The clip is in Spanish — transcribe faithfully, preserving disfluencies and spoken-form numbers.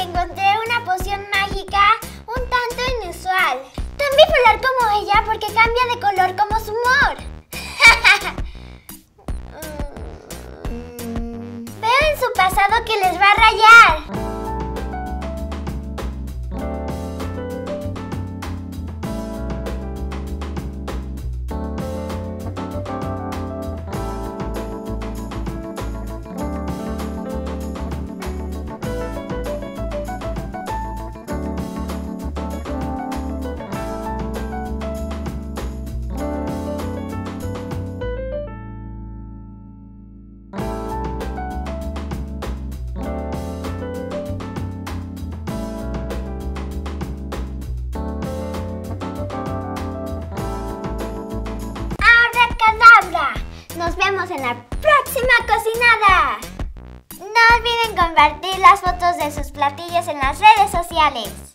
que encontré una poción mágica un tanto inusual. Tan bipolar como ella porque cambia de color como su humor. Veo en su pasado que les va a rayar. Nos vemos en la próxima cocinada. No olviden compartir las fotos de sus platillos en las redes sociales.